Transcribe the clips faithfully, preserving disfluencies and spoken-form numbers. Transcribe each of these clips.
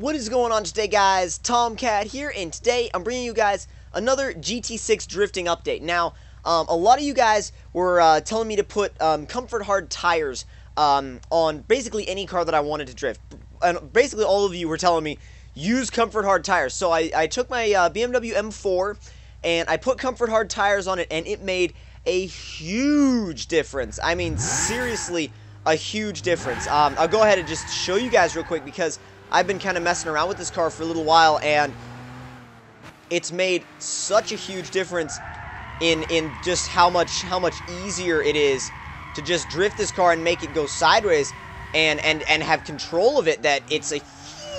What is going on today, guys? Tomcat here, and today I'm bringing you guys another G T six drifting update. Now, um, a lot of you guys were uh, telling me to put um, Comfort Hard tires um, on basically any car that I wanted to drift. And basically all of you were telling me, use Comfort Hard tires. So I, I took my uh, B M W M four, and I put Comfort Hard tires on it, and it made a huge difference. I mean, seriously, a huge difference. Um, I'll go ahead and just show you guys real quick, because I've been kind of messing around with this car for a little while, and it's made such a huge difference in in just how much how much easier it is to just drift this car and make it go sideways and and and have control of it. That it's a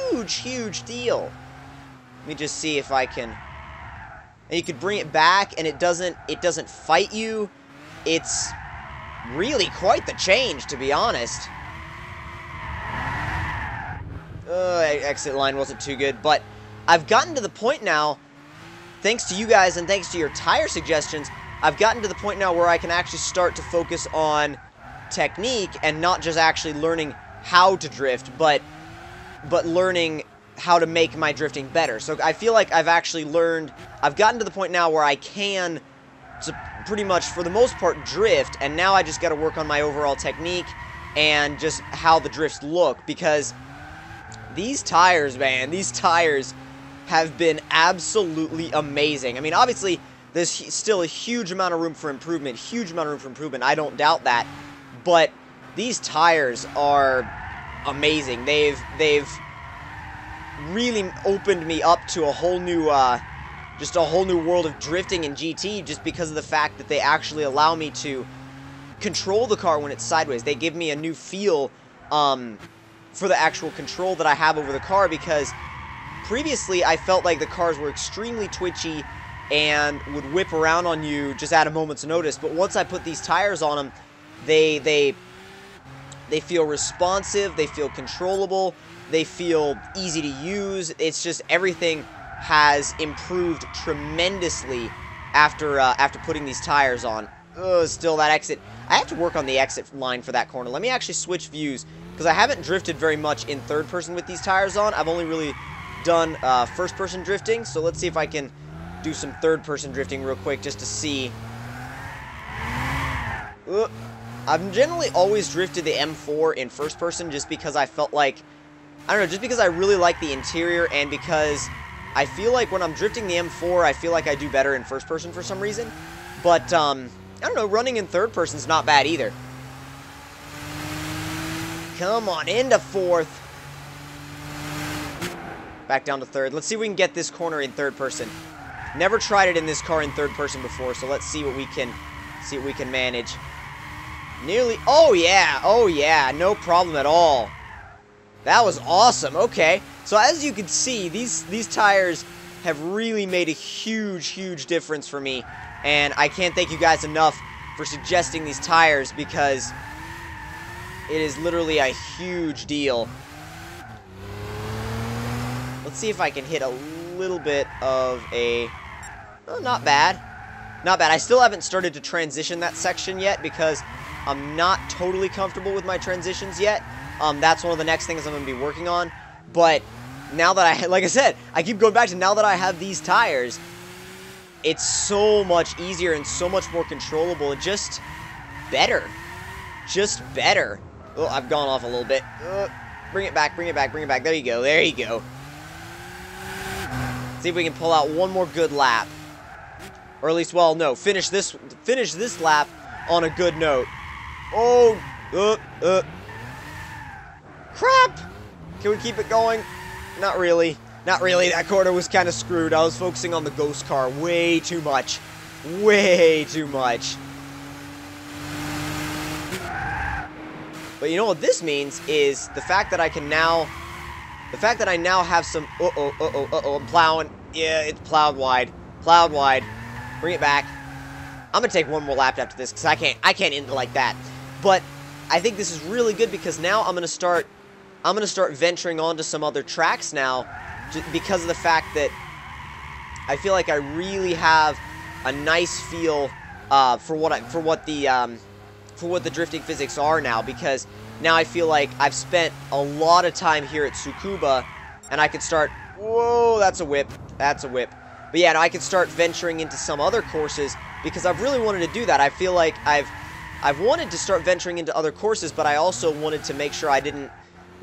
huge huge deal. Let me just see if I can. And you could bring it back, and it doesn't it doesn't fight you. It's really quite the change, to be honest. Uh, exit line wasn't too good, but I've gotten to the point now, thanks to you guys and thanks to your tire suggestions, I've gotten to the point now where I can actually start to focus on technique and not just actually learning how to drift, but but learning how to make my drifting better. So I feel like I've actually learned, I've gotten to the point now where I can to pretty much, for the most part, drift, and now I just got to work on my overall technique and just how the drifts look, because these tires, man, these tires have been absolutely amazing. I mean, obviously, there's still a huge amount of room for improvement, huge amount of room for improvement, I don't doubt that, but these tires are amazing. They've, they've really opened me up to a whole new, uh, just a whole new world of drifting in G T, just because of the fact that they actually allow me to control the car when it's sideways. They give me a new feel, um... for the actual control that I have over the car, because previously I felt like the cars were extremely twitchy and would whip around on you just at a moment's notice. But once I put these tires on them, they they they feel responsive, they feel controllable, they feel easy to use. It's just everything has improved tremendously after uh, after putting these tires on. Ugh, still that exit. I have to work on the exit line for that corner. Let me actually switch views, because I haven't drifted very much in third person with these tires on. I've only really done uh, first person drifting, so let's see if I can do some third person drifting real quick just to see. Uh, I've generally always drifted the M four in first person, just because I felt like, I don't know, just because I really like the interior, and because I feel like when I'm drifting the M four, I feel like I do better in first person for some reason. But um, I don't know, running in third person is not bad either. Come on, into fourth. Back down to third. Let's see if we can get this corner in third person. Never tried it in this car in third person before, so let's see what we can see what we can manage. Nearly. Oh yeah, oh yeah, no problem at all. That was awesome. Okay, so as you can see, these these tires have really made a huge, huge difference for me, and I can't thank you guys enough for suggesting these tires, because it is literally a huge deal. Let's see if I can hit a little bit of a... Oh, not bad. Not bad. I still haven't started to transition that section yet, because I'm not totally comfortable with my transitions yet. Um, that's one of the next things I'm going to be working on. But now that I... Like I said, I keep going back to now that I have these tires, it's so much easier and so much more controllable. And just better. Just better. Oh, I've gone off a little bit. Uh, bring it back, bring it back, bring it back. There you go, there you go. See if we can pull out one more good lap. Or at least, well, no, finish this finish this lap on a good note. Oh, uh, uh. Crap! Can we keep it going? Not really. Not really, that corner was kind of screwed. I was focusing on the ghost car way too much. Way too much. But you know what this means is the fact that I can now, the fact that I now have some, uh-oh, uh-oh, uh-oh, I'm plowing. Yeah, it's plowed wide, plowed wide. Bring it back. I'm gonna take one more lap after this, because I can't, I can't end it like that. But I think this is really good, because now I'm gonna start, I'm gonna start venturing onto some other tracks now, because of the fact that I feel like I really have a nice feel uh, for what I, for what the, um, for what the drifting physics are now, because now I feel like I've spent a lot of time here at Tsukuba and I could start, whoa, that's a whip, that's a whip. But yeah, I could start venturing into some other courses, because I've really wanted to do that. I feel like I've I've wanted to start venturing into other courses, but I also wanted to make sure I didn't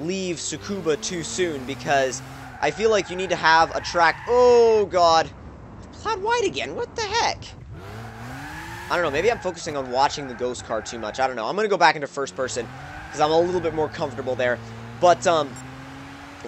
leave Tsukuba too soon, because I feel like you need to have a track. Oh god, I've plowed wide again, what the heck? I don't know, maybe I'm focusing on watching the ghost car too much, I don't know. I'm gonna go back into first person, because I'm a little bit more comfortable there. But um,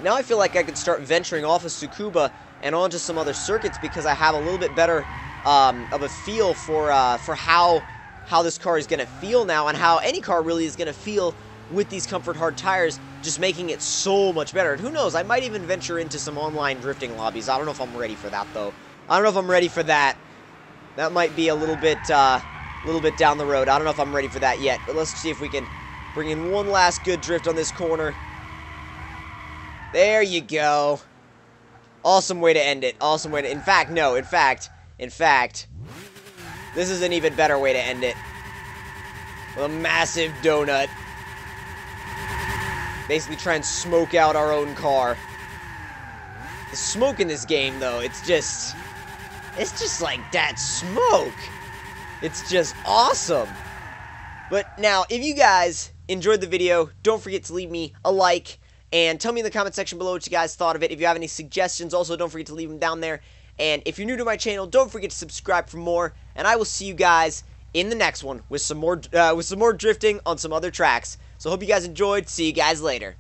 now I feel like I could start venturing off of Tsukuba and onto some other circuits, because I have a little bit better um, of a feel for uh, for how how this car is gonna feel now, and how any car really is gonna feel with these Comfort Hard tires, just making it so much better. And who knows, I might even venture into some online drifting lobbies. I don't know if I'm ready for that though. I don't know if I'm ready for that. That might be a little bit uh, a little bit down the road. I don't know if I'm ready for that yet, but let's see if we can bring in one last good drift on this corner. There you go. Awesome way to end it. Awesome way to... In fact, no. In fact, in fact, this is an even better way to end it. With a massive donut. Basically try and smoke out our own car. The smoke in this game, though, it's just... It's just like that smoke. It's just awesome. But now, if you guys enjoyed the video, don't forget to leave me a like. And tell me in the comment section below what you guys thought of it. If you have any suggestions, also don't forget to leave them down there. And if you're new to my channel, don't forget to subscribe for more. And I will see you guys in the next one with some more, uh, with some more drifting on some other tracks. So hope you guys enjoyed. See you guys later.